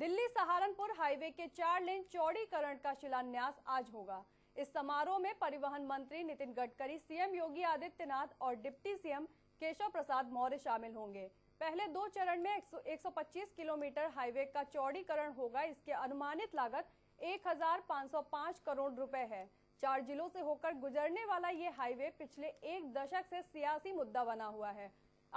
Delhi Saharanpur highway के 4 लेन चौड़ीकरण का शिलान्यास आज होगा। इस समारोह में परिवहन मंत्री नितिन गडकरी, सीएम योगी आदित्यनाथ और डिप्टी सीएम केशव प्रसाद मौर्य शामिल होंगे। पहले 2 चरण में 125 किलोमीटर हाईवे का चौड़ीकरण होगा। इसके अनुमानित लागत 1505 करोड़ रुपए है। 4 जिलों से होकर गुजरने वाला ये हाईवे पिछले 1 दशक से सियासी मुद्दा बना हुआ है।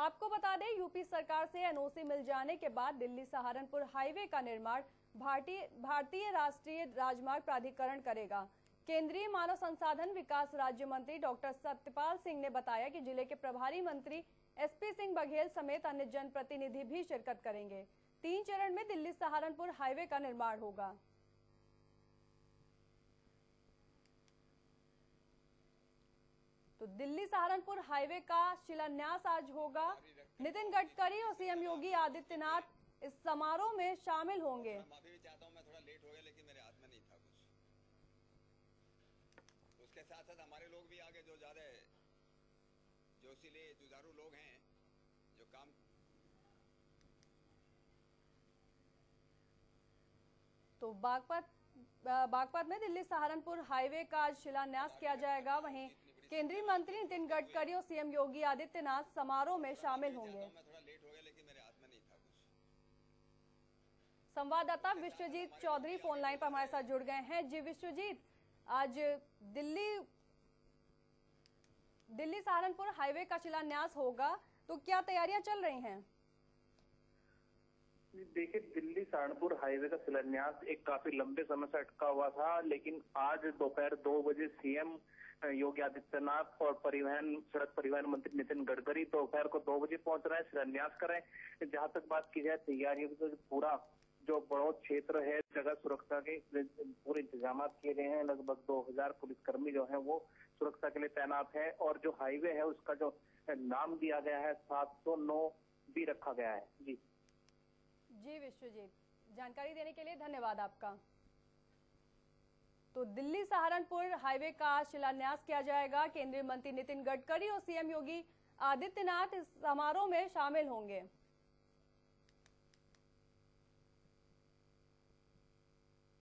आपको बता दें, यूपी सरकार से एनओसी मिल जाने के बाद दिल्ली सहारनपुर हाईवे का निर्माण भारतीय राष्ट्रीय राजमार्ग प्राधिकरण करेगा। केंद्रीय मानव संसाधन विकास राज्य मंत्री डॉक्टर सत्यपाल सिंह ने बताया कि जिले के प्रभारी मंत्री एसपी सिंह बघेल समेत अन्य जनप्रतिनिधि भी शिरकत करेंगे। 3 चरण में दिल्ली सहारनपुर हाईवे का निर्माण होगा। तो दिल्ली सहारनपुर हाईवे का शिलान्यास आज होगा। नितिन गडकरी और सीएम योगी आदित्यनाथ इस समारोह में शामिल होंगे। माफी भी चाहता हूं, मैं थोड़ा लेट हो गया, लेकिन मेरे हाथ में नहीं था कुछ। उसके साथ साथ हमारे लोग भी आगे जो जा रहे हैं, जो इसीलिए जुझारू लोग हैं, जो काम तो बागपत में दिल्ली सहारनपुर हाईवे का आज शिलान्यास किया जाएगा। वहीं केंद्रीय मंत्री नितिन गडकरी और सीएम योगी आदित्यनाथ समारोह में शामिल होंगे। संवाददाता विश्वजीत चौधरी फोन लाइन पर हमारे साथ जुड़ गए हैं। जी विश्वजीत, आज दिल्ली सहारनपुर हाईवे का शिलान्यास होगा, तो क्या तैयारियां चल रही हैं? देखिए, दिल्ली सहारनपुर हाईवे का शिलान्यास एक काफी लंबे समय से अटका हुआ था, लेकिन आज दोपहर 2 बजे सीएम योगी आदित्यनाथ और सड़क परिवहन मंत्री नितिन गडकरी दोपहर को 2 बजे पहुंच रहे हैं, शिलान्यास कर रहे हैं। जहां तक बात की जाए तैयारियों की, तो पूरा जो बड़ौद क्षेत्र है, जगह सुरक्षा के पूरे इंतजाम किए गए हैं। लगभग 2000 पुलिसकर्मी जो है वो सुरक्षा के लिए तैनात है, और जो हाईवे है उसका जो नाम दिया गया है 709 भी रखा गया है। जी जी विश्वजीत, जानकारी देने के लिए धन्यवाद आपका। तो दिल्ली सहारनपुर हाईवे का शिलान्यास किया जाएगा। केंद्रीय मंत्री नितिन गडकरी और सीएम योगी आदित्यनाथ इस समारोह में शामिल होंगे।